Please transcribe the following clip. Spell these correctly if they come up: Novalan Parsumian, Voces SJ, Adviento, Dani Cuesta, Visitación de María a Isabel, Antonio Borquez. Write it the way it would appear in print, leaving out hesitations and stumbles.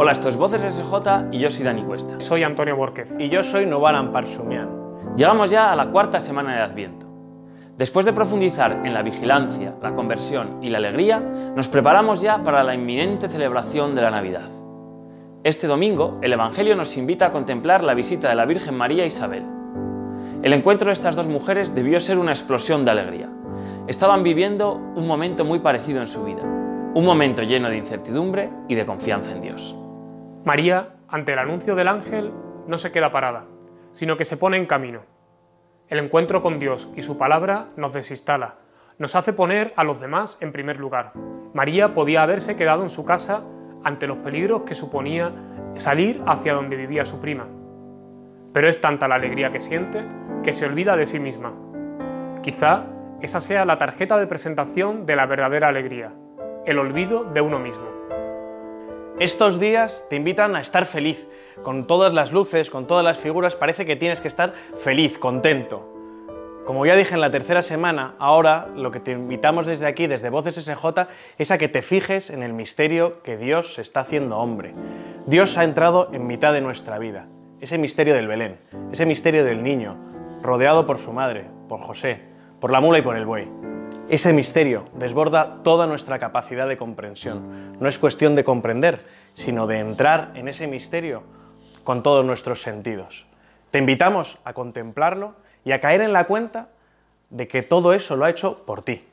Hola, esto es Voces SJ y yo soy Dani Cuesta. Soy Antonio Borquez. Y yo soy Novalan Parsumian. Llegamos ya a la cuarta semana de Adviento. Después de profundizar en la vigilancia, la conversión y la alegría, nos preparamos ya para la inminente celebración de la Navidad. Este domingo, el Evangelio nos invita a contemplar la visita de la Virgen María a Isabel. El encuentro de estas dos mujeres debió ser una explosión de alegría. Estaban viviendo un momento muy parecido en su vida, un momento lleno de incertidumbre y de confianza en Dios. María, ante el anuncio del ángel, no se queda parada, sino que se pone en camino. El encuentro con Dios y su palabra nos desinstala, nos hace poner a los demás en primer lugar. María podía haberse quedado en su casa ante los peligros que suponía salir hacia donde vivía su prima. Pero es tanta la alegría que siente que se olvida de sí misma. Quizá esa sea la tarjeta de presentación de la verdadera alegría, el olvido de uno mismo. Estos días te invitan a estar feliz. Con todas las luces, con todas las figuras, parece que tienes que estar feliz, contento. Como ya dije en la tercera semana, ahora lo que te invitamos desde aquí, desde Voces SJ, es a que te fijes en el misterio que Dios se está haciendo hombre. Dios ha entrado en mitad de nuestra vida. Ese misterio del Belén, ese misterio del niño, rodeado por su madre, por José, por la mula y por el buey. Ese misterio desborda toda nuestra capacidad de comprensión. No es cuestión de comprender, sino de entrar en ese misterio con todos nuestros sentidos. Te invitamos a contemplarlo y a caer en la cuenta de que todo eso lo ha hecho por ti.